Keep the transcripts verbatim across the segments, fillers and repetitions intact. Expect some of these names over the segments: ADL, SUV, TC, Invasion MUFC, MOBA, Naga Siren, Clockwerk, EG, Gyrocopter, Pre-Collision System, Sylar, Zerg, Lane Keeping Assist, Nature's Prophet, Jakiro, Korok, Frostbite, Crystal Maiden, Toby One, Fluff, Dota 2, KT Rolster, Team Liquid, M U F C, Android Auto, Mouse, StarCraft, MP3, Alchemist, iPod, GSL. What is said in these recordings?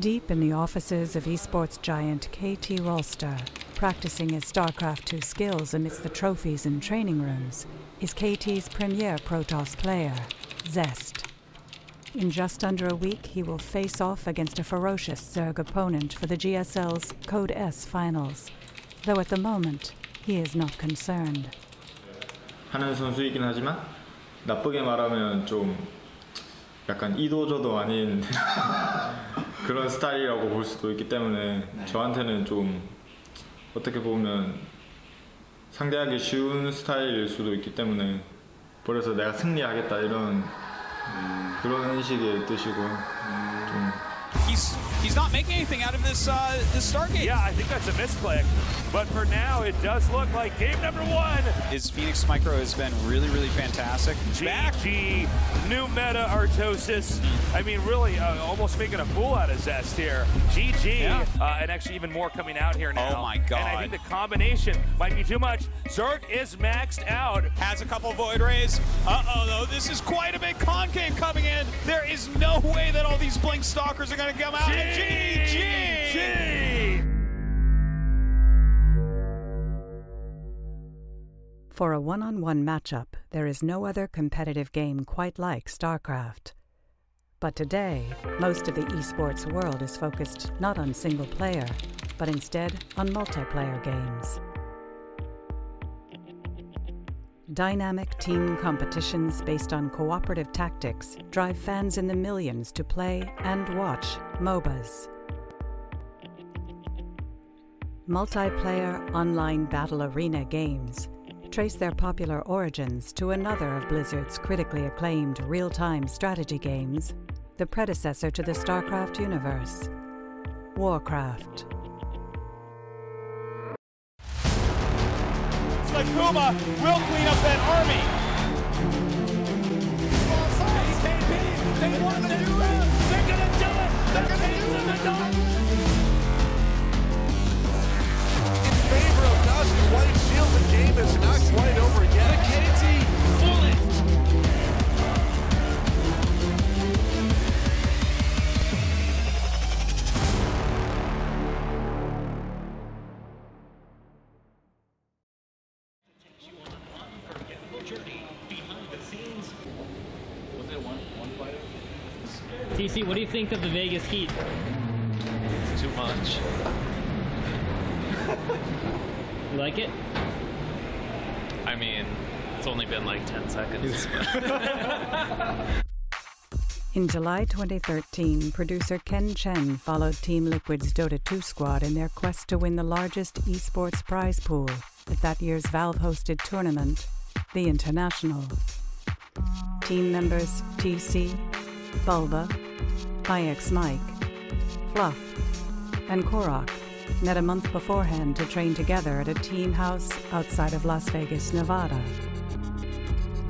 Deep in the offices of esports giant K T Rolster, practicing his StarCraft two skills amidst the trophies and training rooms, is K T's premier Protoss player, Zest. In just under a week, he will face off against a ferocious Zerg opponent for the G S L's Code S finals, though at the moment, he is not concerned. 하는 선수이긴 하지만 나쁘게 말하면 좀 약간 이도저도 아닌 그런 스타일이라고 볼 수도 있기 때문에 저한테는 좀 어떻게 보면 상대하기 쉬운 스타일일 수도 있기 때문에 그래서 내가 승리하겠다 이런 그런 식의 뜻이고 좀. He's not making anything out of this uh, this Stargate. Yeah, I think that's a misclick. But for now, it does look like game number one. His Phoenix micro has been really, really fantastic. G G, new meta Artosis. I mean, really, uh, almost making a fool out of Zest here. G G, yeah. uh, and actually even more coming out here now. Oh my God. And I think the combination might be too much. Zerg is maxed out. Has a couple Void Rays. Uh-oh, though, this is quite a big concave coming in. There is no way that all these Blink Stalkers are gonna come out. G G G! For a one-on-one matchup, there is no other competitive game quite like StarCraft. But today, most of the esports world is focused not on single-player, but instead on multiplayer games. Dynamic team competitions based on cooperative tactics drive fans in the millions to play and watch MOBAs. Multiplayer online battle arena games trace their popular origins to another of Blizzard's critically acclaimed real-time strategy games, the predecessor to the StarCraft universe, Warcraft. Like Puma will clean up that army. They want to do it. They're going to do it. They're going to do it. In favor of Nas and White Shield, the game is not quite over yet. The K T full it. T C, what do you think of the Vegas heat? It's too much. You like it? I mean, it's only been like ten seconds. In July twenty thirteen, producer Ken Chen followed Team Liquid's Dota two squad in their quest to win the largest esports prize pool at that year's Valve-hosted tournament, The International. Team members T C, Bulba, I X Mike, Fluff, and Korok met a month beforehand to train together at a team house outside of Las Vegas, Nevada.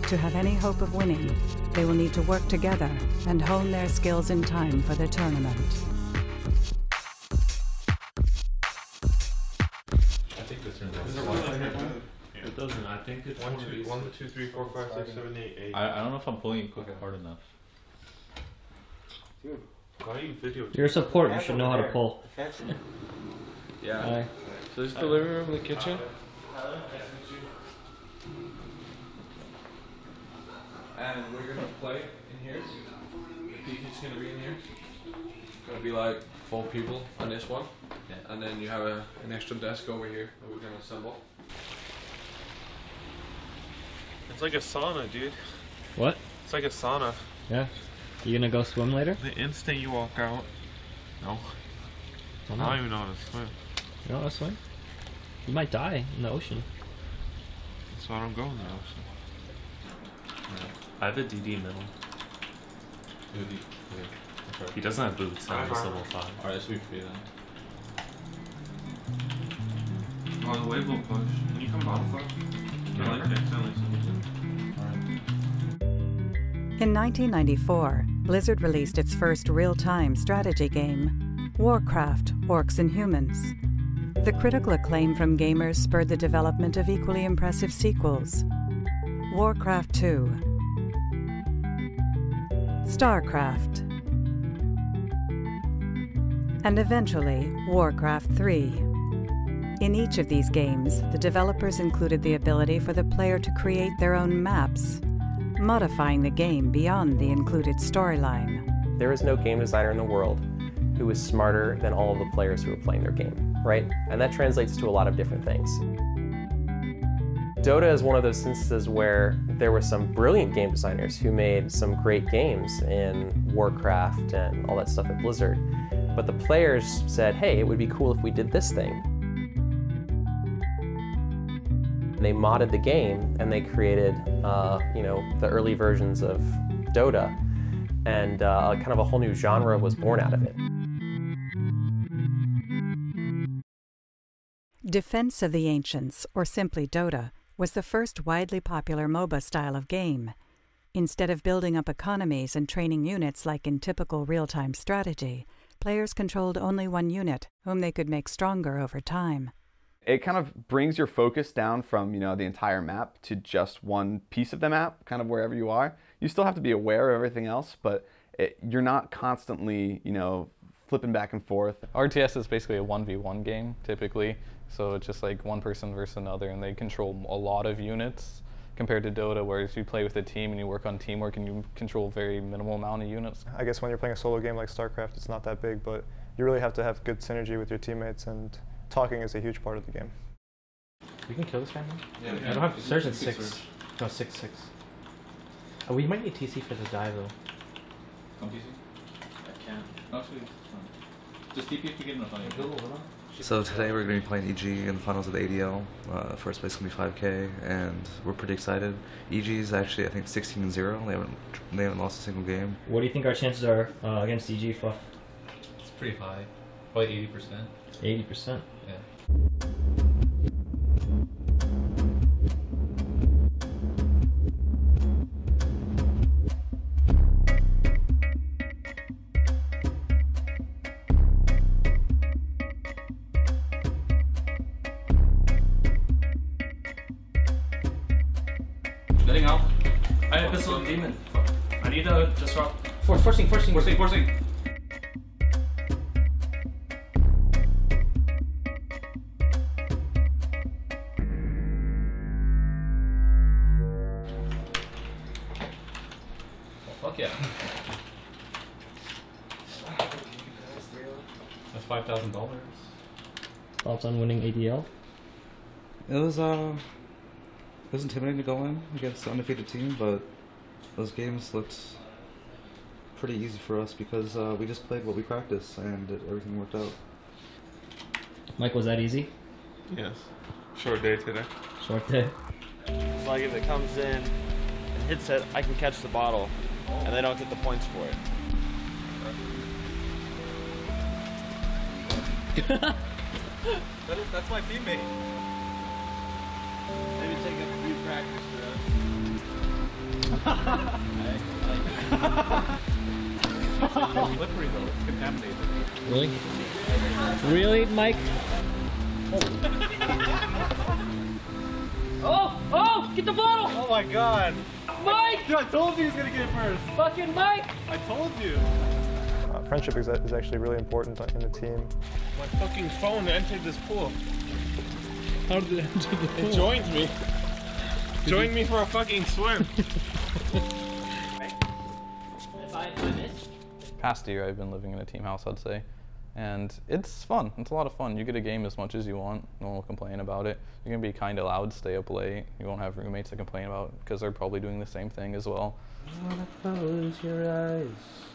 To have any hope of winning, they will need to work together and hone their skills in time for the tournament. I think this one. It doesn't. I think it's one, two, one, two, three, four, five, six, seven, eight, eight. I, I don't know if I'm pulling it quick hard enough. Dude, why are you videoing? You're a support, you should know how to pull. Yeah. Hi. So there's the living room, the kitchen. And we're gonna play in here. The P C's gonna be in here. It's gonna be like four people on this one. Yeah. And then you have a, an extra desk over here that we're gonna assemble. It's like a sauna, dude. What? It's like a sauna. Yeah. You gonna go swim later? The instant you walk out. No. I don't, I don't even know how to swim. You don't know how to swim? You might die in the ocean. That's why I don't go in the ocean. No. I have a D D middle. Yeah. He doesn't have boots, so he's level five. Alright, this will be free then. Oh, the wave will push. Can you come bottom fuck? Yeah, I like that. I like something. Alright. In nineteen ninety-four, Blizzard released its first real-time strategy game, Warcraft: Orcs and Humans. The critical acclaim from gamers spurred the development of equally impressive sequels, Warcraft two, StarCraft, and eventually Warcraft three. In each of these games, the developers included the ability for the player to create their own maps, modifying the game beyond the included storyline. There is no game designer in the world who is smarter than all of the players who are playing their game, right? And that translates to a lot of different things. Dota is one of those instances where there were some brilliant game designers who made some great games in Warcraft and all that stuff at Blizzard, but the players said, hey, it would be cool if we did this thing. They modded the game and they created, uh, you know, the early versions of Dota, and uh, kind of a whole new genre was born out of it. Defense of the Ancients, or simply Dota, was the first widely popular MOBA style of game. Instead of building up economies and training units like in typical real-time strategy, players controlled only one unit, whom they could make stronger over time. It kind of brings your focus down from, you know, the entire map to just one piece of the map, kind of wherever you are. You still have to be aware of everything else, but it, you're not constantly, you know, flipping back and forth. R T S is basically a one v one game, typically, so it's just like one person versus another, and they control a lot of units compared to Dota, whereas you play with a team and you work on teamwork and you control very minimal amount of units. I guess when you're playing a solo game like StarCraft, it's not that big, but you really have to have good synergy with your teammates, and talking is a huge part of the game. We can kill this guy now? Yeah, yeah. I don't have to search at six. Search. No, six, six. Oh, we might need T C for the dive though. Come T C? I can't. No, actually, just T P if you get enough money. So today we're going to be playing E G in the finals of the A D L. Uh, first place is going to be five K, and we're pretty excited. E G is actually, I think, sixteen and zero. They haven't, they haven't lost a single game. What do you think our chances are uh, against E G, Fluff? It's pretty high. Probably eighty percent. eighty percent? Yeah. Letting out. I have a pistol demon. I need a disrupt. For forcing, forcing, forcing, forcing. Fuck yeah. That's five thousand dollars. Thoughts on winning A D L? It was, uh, it was intimidating to go in against an undefeated team, but those games looked pretty easy for us because uh, we just played what we practiced and it, everything worked out. Mike, was that easy? Yes. Short day today. Short day. It's like if it comes in and hits it, I can catch the bottle. And they don't get the points for it. that is, that's my teammate. Maybe take a free practice for us. It's slippery though, it's contaminated. Really? Really, Mike? Oh. oh! Oh! Get the bottle! Oh my god! Mike! Dude, I told you he was gonna get it first. Fucking Mike! I told you. Uh, friendship is, is actually really important in the team. My fucking phone entered this pool. How did it enter the pool? It joined me. Did joined you? me for a fucking swim. If I miss. Past year, I've been living in a team house, I'd say, and it's fun. It's a lot of fun. You get a game as much as you want. No one will complain about it. You're gonna be kind of loud, stay up late. You won't have roommates to complain about because they're probably doing the same thing as well. Don't wanna close your eyes.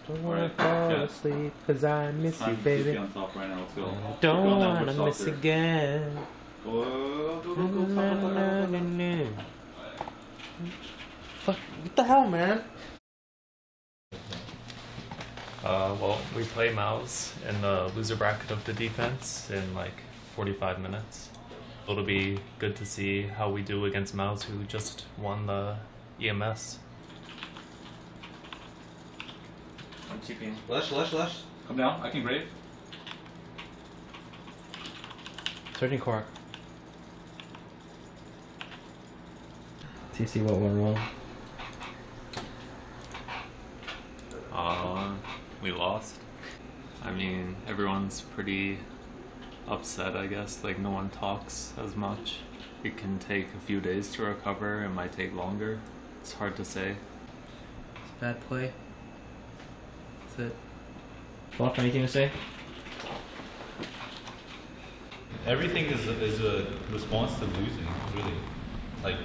Don't wanna right. fall yeah. asleep because I miss you, baby. On top right now. Let's go. Don't wanna miss soccer. again. Oh, go, go, go, go, go, go, go. Fuck! What the hell, man? Uh, well, we play Mouse in the loser bracket of the defense in like forty-five minutes. It'll be good to see how we do against Mouse, who just won the E M S. I'm keeping. Lush, lush, lush. Come down, I can grave. Searching Korok. T C, what went wrong? Uh, We lost. I mean, everyone's pretty upset, I guess. Like, no one talks as much. It can take a few days to recover, it might take longer. It's hard to say. It's a bad play. That's it. Fluff, anything to say? Everything is a, is a response to losing, really. Like,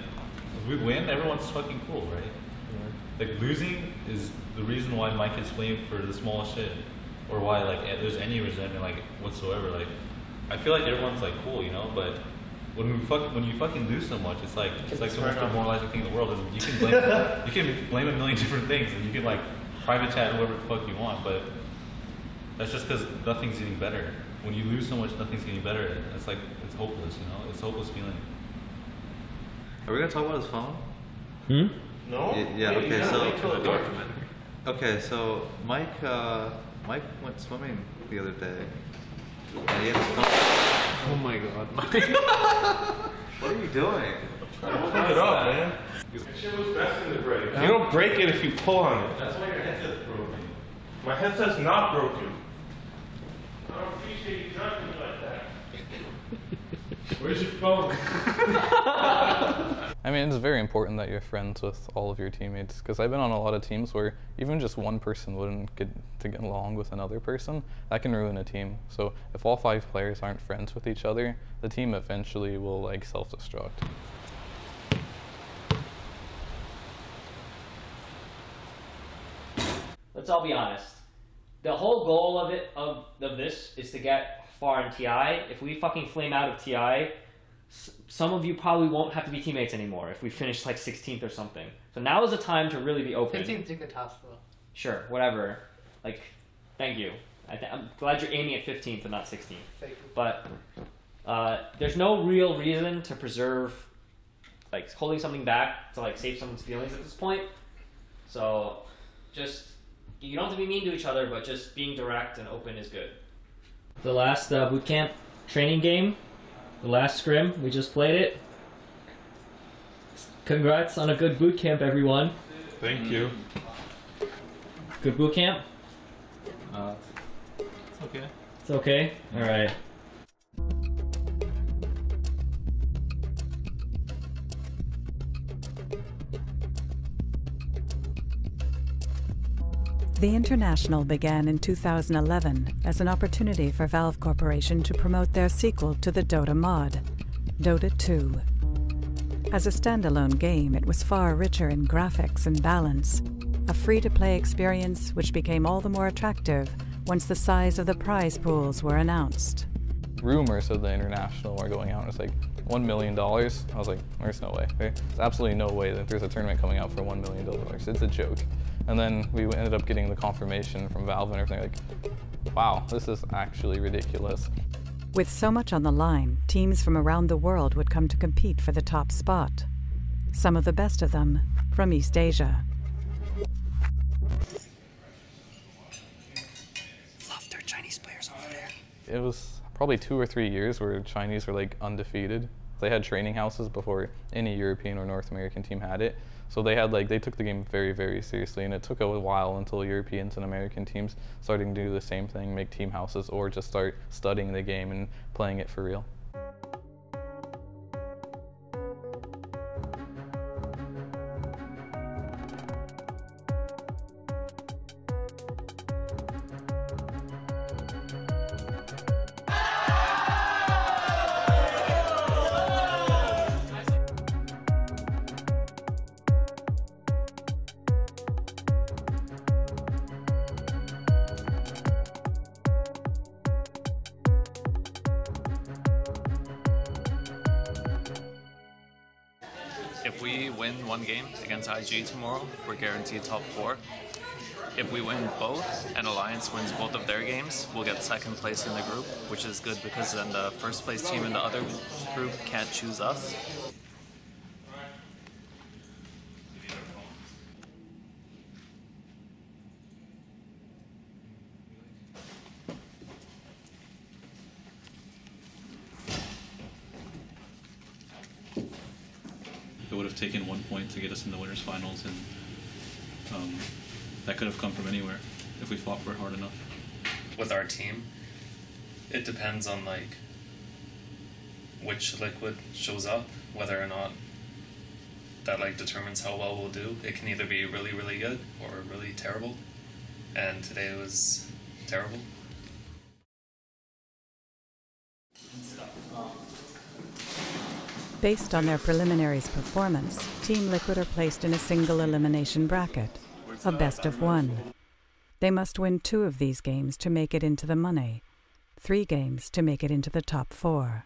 if we win, everyone's fucking cool, right? Yeah. Like, losing is the reason why Mike is fleeing for the smallest shit. Or why, like, there's any resentment, like, whatsoever. Like, I feel like everyone's, like, cool, you know? But when we fuck, when you fucking lose so much, it's like, it's, it's like the most demoralizing thing in the world. Is you can blame, you can blame a million different things, and you can, like, private chat whoever the fuck you want, but that's just because nothing's getting better. When you lose so much, nothing's getting better. It's like, it's hopeless, you know? It's a hopeless feeling. Are we gonna talk about his phone? Hmm? No? Y yeah, Maybe okay, so. Like documentary. Okay, so Mike, uh, Mike went swimming the other day. And he had his phone. Oh my god, Mike. What are you doing? I don't pick it up, man. That shit was faster than break. You don't break it if you pull on it. That's why your headset's broken. My headset's not broken. I don't appreciate you talking like that. Where's your phone? I mean, it's very important that you're friends with all of your teammates, because I've been on a lot of teams where even just one person wouldn't get to get along with another person. That can ruin a team. So if all five players aren't friends with each other, the team eventually will like self-destruct. Let's all be honest. The whole goal of it of, of this is to get far in T I. If we fucking flame out of T I, s some of you probably won't have to be teammates anymore if we finish like sixteenth or something. So now is the time to really be open. fifteenth took the top though. Sure, whatever. Like, thank you. I th I'm glad you're aiming at fifteenth and not sixteenth. Thank you. But uh, there's no real reason to preserve, like, holding something back to like save someone's feelings at this point. So just. You don't have to be mean to each other, but just being direct and open is good. The last uh, boot camp training game, the last scrim, we just played it. Congrats on a good boot camp, everyone. Thank mm. you. Good boot camp? Uh, it's okay. It's okay? Alright. The International began in two thousand eleven as an opportunity for Valve Corporation to promote their sequel to the Dota mod, Dota two. As a standalone game, it was far richer in graphics and balance, a free-to-play experience which became all the more attractive once the size of the prize pools were announced. Rumors of the International were going out, and it's like one million dollars. I was like, there's no way. There's absolutely no way that there's a tournament coming out for one million dollars. It's a joke. And then we ended up getting the confirmation from Valve and everything, like, wow, this is actually ridiculous. With so much on the line, teams from around the world would come to compete for the top spot. Some of the best of them from East Asia. Fluff, there are Chinese players over there. It was probably two or three years where Chinese were like undefeated. They had training houses before any European or North American team had it. So they had like they took the game very, very seriously, and it took a while until Europeans and American teams started to do the same thing, make team houses or just start studying the game and playing it for real. If we win one game against I G tomorrow, we're guaranteed top four. If we win both, and Alliance wins both of their games, we'll get second place in the group, which is good because then the first place team in the other group can't choose us. Taken one point to get us in the winners finals, and um, that could have come from anywhere if we fought for it hard enough. with our team, it depends on like which Liquid shows up, whether or not that like determines how well we'll do. It can either be really, really good or really terrible, and today was terrible. Based on their preliminaries performance, Team Liquid are placed in a single elimination bracket, a best of one. They must win two of these games to make it into the money, three games to make it into the top four.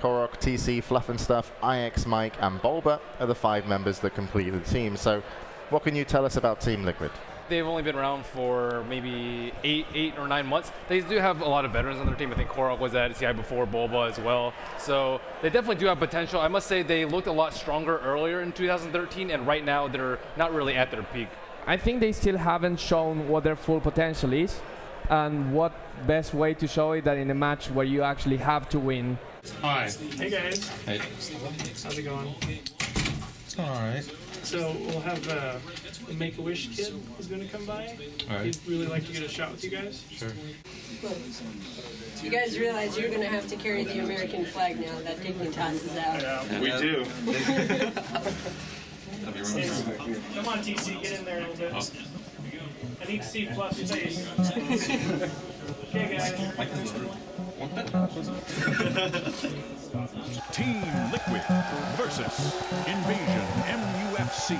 Korok, T C, Fluff and Stuff, I X, Mike and Bulba are the five members that complete the team. So what can you tell us about Team Liquid? They've only been around for maybe eight, eight or nine months. They do have a lot of veterans on their team. I think Korok was at C I before, Bulba as well. So they definitely do have potential. I must say they looked a lot stronger earlier in two thousand thirteen, and right now they're not really at their peak. I think they still haven't shown what their full potential is, and what best way to show it than in a match where you actually have to win. Hi. Hey guys. Hey. How's it going? It's going alright. So we'll have uh, the Make-A-Wish kid who's going to come by. Right. He'd really like to get a shot with you guys. Sure. You guys realize you're going to have to carry the American flag now that Dignitas is out. Yeah, we do. Come on, T C, get in there a little bit. Oh. I need to see Fluff's face. Okay, guys. Team Liquid versus Invasion M U F C.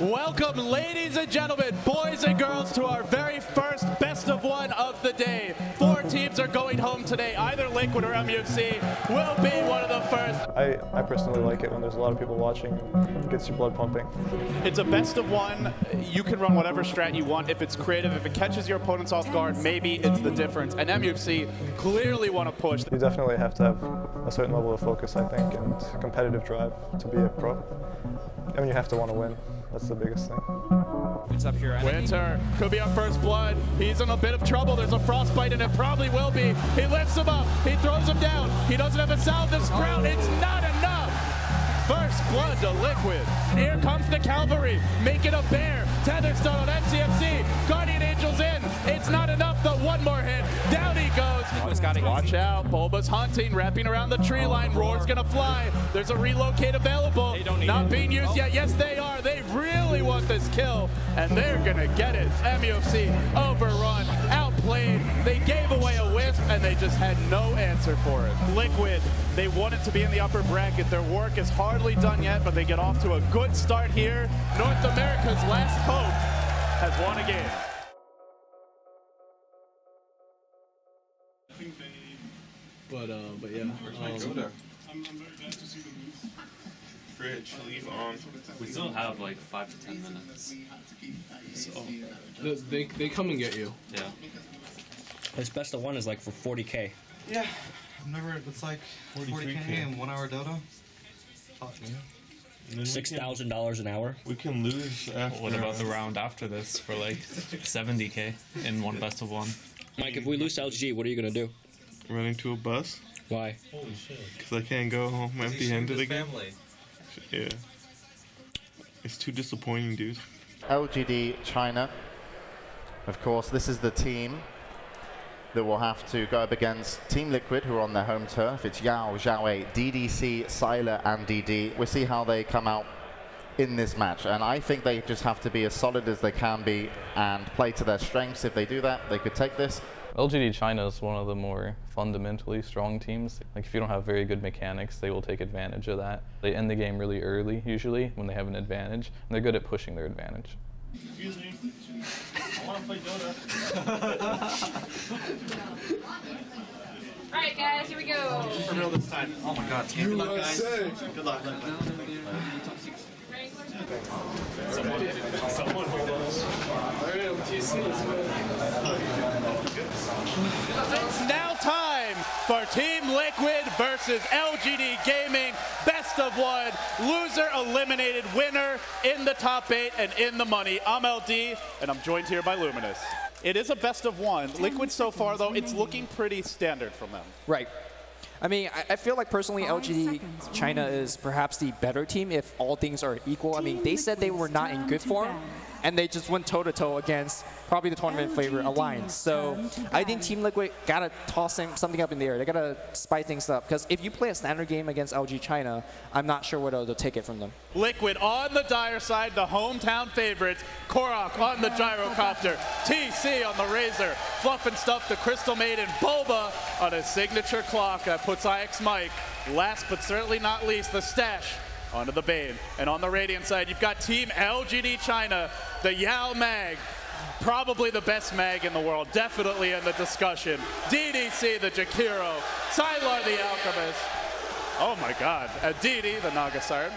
Welcome, ladies and gentlemen, boys and girls, to our very first best of one of the day. Four teams are going home today. Either Liquid or M U F C will be one of the first. I, I personally like it when there's a lot of people watching. It gets your blood pumping. It's a best of one. You can run whatever strat you want. If it's creative, if it catches your opponents off guard, maybe it's the difference. And M U F C clearly want to push. You definitely have to have a certain level of focus, I think, and competitive drive to be a pro. I mean, you have to want to win. That's the biggest thing. It's up here. Winter could be our first blood. He's in a bit of trouble. There's a frostbite, and it probably will be. He lifts him up. He throws him down. He doesn't have a sound this round. It's not enough. First blood to Liquid. And here comes the cavalry, making a bear. Tetherstone on M C F C. Guardian Angels in. It's not enough, though. One more hit. Down he goes. Watch out. Bulba's hunting, wrapping around the tree line. Roar's going to fly. There's a relocate available. Not being used yet. Yes, they are. They really want this kill, and they're going to get it. M U F C overrun, outplayed. They gave away a wisp, and they just had no answer for it. Liquid, they wanted to be in the upper bracket. Their work is hardly done yet, but they get off to a good start here. North America's last hope has won a game. But, uh, but yeah. Where's my um, there? I'm, I'm very glad to see the news. Fridge, leave on. We still have like five to ten minutes. So they, they come and get you. Yeah. This best of one is like for forty K. Yeah. I've never, it's like forty K and one hour Dota. Fuck, yeah. six thousand dollars an hour. We can lose after. What about the round after this for like seventy K in one best of one? Mike, if we lose L G, what are you going to do? Running to a bus. Why? Holy shit. Because I can't go home empty-handed again. Family. Yeah. It's too disappointing, dude. L G D China. Of course, this is the team that will have to go up against Team Liquid, who are on their home turf. It's Yao, Xiaowei, D D C, Sylar, and D D. We'll see how they come out in this match. And I think they just have to be as solid as they can be and play to their strengths. If they do that, they could take this. L G D China is one of the more fundamentally strong teams. Like, if you don't have very good mechanics, they will take advantage of that. They end the game really early, usually, when they have an advantage, and they're good at pushing their advantage. Excuse me. I want to play Dota. All right, guys, here we go. For real this time. Oh my God. Good luck, guys. Good luck. Someone did it. Someone did it. It's now time for Team Liquid versus L G D Gaming. Best of one. Loser eliminated. Winner in the top eight and in the money. I'm L D, and I'm joined here by Luminous. It is a best of one. Liquid so far, though, it's looking pretty standard from them. Right. I mean, I, I feel like personally L G D China is perhaps the better team if all things are equal. I mean, they said they were not in good form. and they just went toe-to-toe -to -toe against probably the tournament favorite, Alliance. So I think Team Liquid got to toss something up in the air. They got to spice things up. Because if you play a standard game against L G China, I'm not sure what they'll take it from them. Liquid on the Dire side, the hometown favorites. Korok on the Gyrocopter. T C on the Razor. Fluff and Stuff, the Crystal Maiden. Bulba on a signature clock that puts I X Mike last but certainly not least, the Stash onto the Bane. And on the Radiant side, you've got Team L G D China, the Yao Mag, probably the best Mag in the world, definitely in the discussion. D D C, the Jakiro. Sylar, the Alchemist. Oh my god. A D D, the Naga Siren.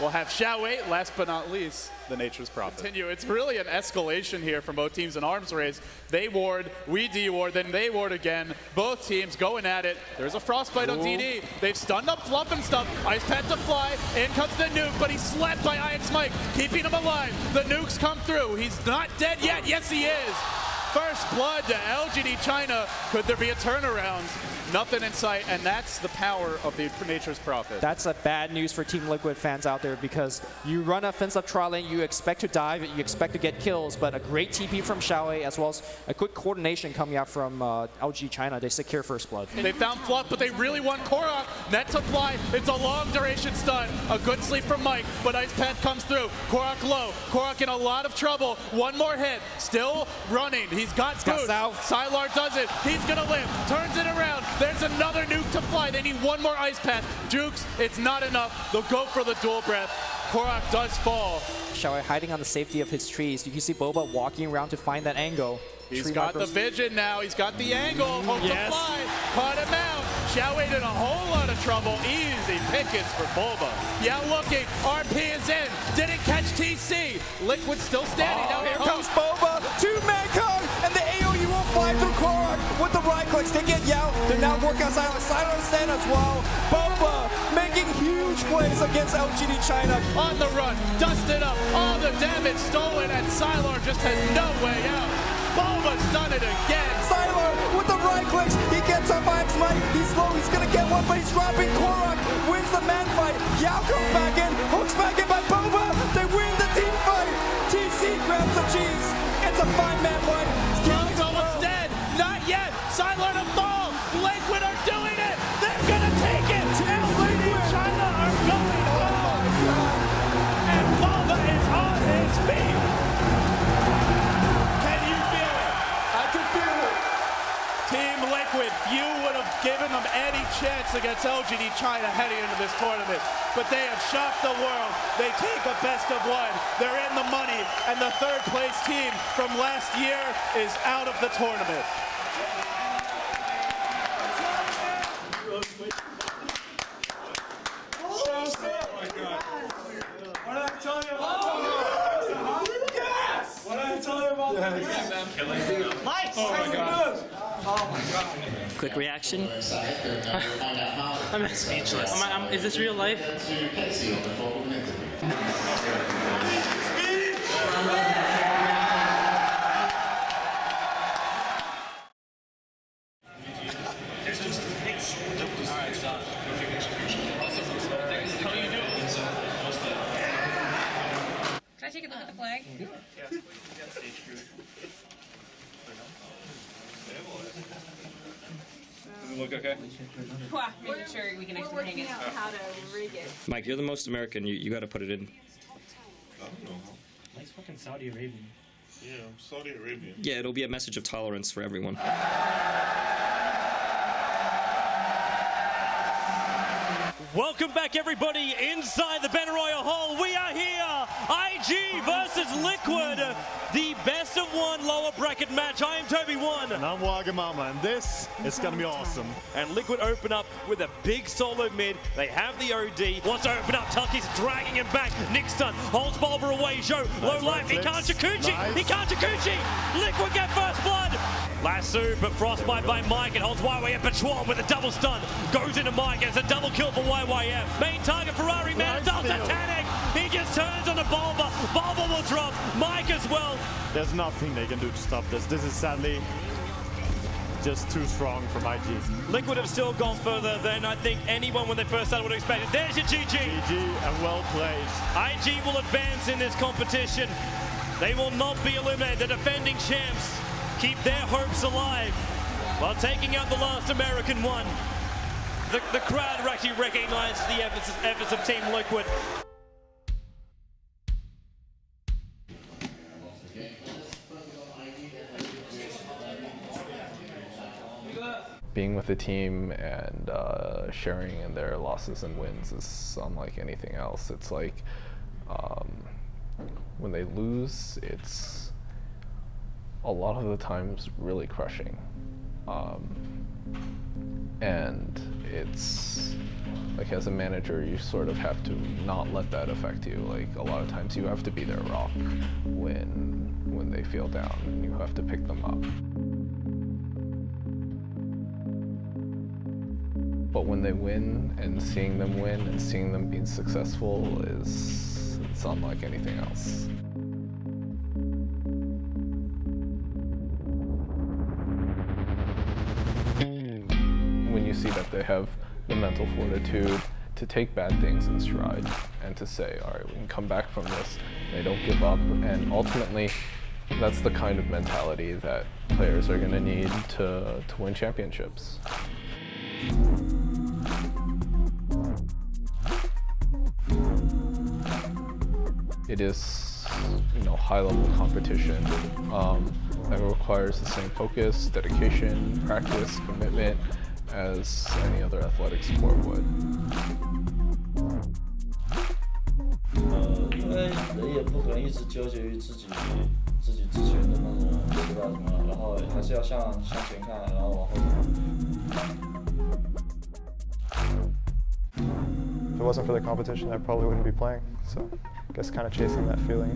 We'll have Xiaowei, last but not least, the Nature's Prophet. Continue. It's really an escalation here from both teams in arms race. They ward, we de-ward, then they ward again. Both teams going at it. There's a Frostbite Ooh. on D D. They've stunned up Fluff and Stuff. Ice Path to fly. In comes the nuke, but he's slapped by I X Mike, keeping him alive. The nukes come through. He's not dead yet. Yes, he is. First blood to L G D China. Could there be a turnaround? Nothing in sight, and that's the power of the Nature's Prophet. That's a bad news for Team Liquid fans out there, because you run a fence up trial lane, you expect to dive, you expect to get kills, but a great T P from Xiaowei, as well as a quick coordination coming out from uh, L G China. They secure first blood. They found Fluff, but they really want Korok. Net to fly. It's a long duration stun. A good sleep from Mike, but Ice Path comes through. Korok low. Korok in a lot of trouble. One more hit. Still running. He's got boots. Sylar does it. He's going to live. Turns it around. There's another nuke to fly. They need one more Ice Path. Jukes, it's not enough. They'll go for the dual breath. Korok does fall. Xiaowei hiding on the safety of his trees. You can see Bulba walking around to find that angle. He's Tree got the vision now. He's got the angle. Hope yes. to fly. Caught him out. Xiaowei in a whole lot of trouble. Easy pickings for Bulba. Yeah, looking. R P is in. Didn't catch T C. Liquid still standing. Oh, now here comes Bulba. Two man come, and the A O E will fly through Korok with the right clicks. They get Yao. They're now working on Sylar. Sylar stand as well. Bulba making huge plays against L G D China. On the run. Dusted up. All the damage stolen, and Sylar just has no way out. Bulba's done it again. Sylar with the right clicks. He gets up by X Mike. He's low. He's going to get one, but he's dropping. Korok wins the man fight. Yao comes back in. Hooks back in by Bulba. They win the team fight. T C grabs the cheese. It's a five-man fight. Yao's almost dead. Not yet. Sylar to fall. Liquid are doing it. They're going to take it. L G D China are going home. And Bulba is on his feet. You would have given them any chance against L G D China heading into this tournament, but they have shocked the world. They take a best of one. They're in the money, and the third place team from last year is out of the tournament. Quick reaction. I'm speechless. I'm, I'm, is this real life? Can I take a look at the flag? Does it look okay? Well, making sure we can actually We're hang it. Out how to rig it. Mike, you're the most American. You, you got to put it in. I don't know. Nice fucking Saudi Arabian. Yeah, I'm Saudi Arabian. Yeah, it'll be a message of tolerance for everyone. Welcome back, everybody, inside the Banner Royal Hall. We are here. I G versus Liquid, the best of one lower bracket match. I am Toby One. And I'm Wagamama, and this is going to be awesome. And Liquid open up with a big solo mid. They have the O D. Wants to open up. Tucky's dragging him back. Nixon holds Bulba away. Joe, low life. He can't Shikuchi. Nice. He can't Shikuchi. Liquid get first blood. Lasso, but Frostbite by Mike. It holds Y Y F, but Schwab with a double stun. Goes into Mike. It's a double kill for Y Y F. Main target, Ferrari man. It's all Titanic. He just turns on the Bulba. Bulba will drop. Mike as well. There's nothing they can do to stop this. This is sadly just too strong for I G. Liquid have still gone further than I think anyone when they first started would have expected. There's your G G. G G and well played. I G will advance in this competition. They will not be eliminated. The defending champs keep their hopes alive while taking out the last American one. The, the crowd actually recognizes the efforts, efforts of Team Liquid. Being with the team and uh, sharing in their losses and wins is unlike anything else. It's like um, when they lose, it's a lot of the times really crushing, um, and it's like as a manager you sort of have to not let that affect you. Like a lot of times you have to be their rock when when they feel down, and you have to pick them up. But when they win, and seeing them win, and seeing them being successful is, it's unlike anything else. When you see that they have the mental fortitude to take bad things in stride, and to say, all right, we can come back from this, they don't give up, and ultimately, that's the kind of mentality that players are gonna need to, to win championships. It is, you know, high-level competition um, that requires the same focus, dedication, practice, commitment as any other athletic sport would. If it wasn't for the competition, I probably wouldn't be playing. So, I guess kind of chasing that feeling.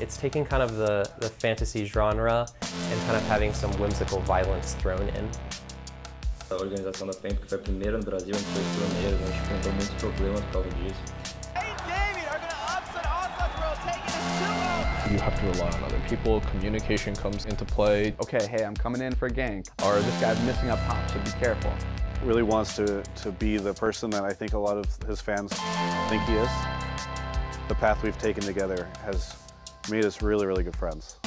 It's taking kind of the, the fantasy genre and kind of having some whimsical violence thrown in. A organização da P E M, que foi a primeira no Brasil, a gente foi pioneiro, a gente enfrentou muitos problemas por causa disso. You have to rely on other people. Communication comes into play. Okay, hey, I'm coming in for a gank. Or this guy's missing up top, so be careful. Really wants to, to be the person that I think a lot of his fans think he is. The path we've taken together has made us really, really good friends.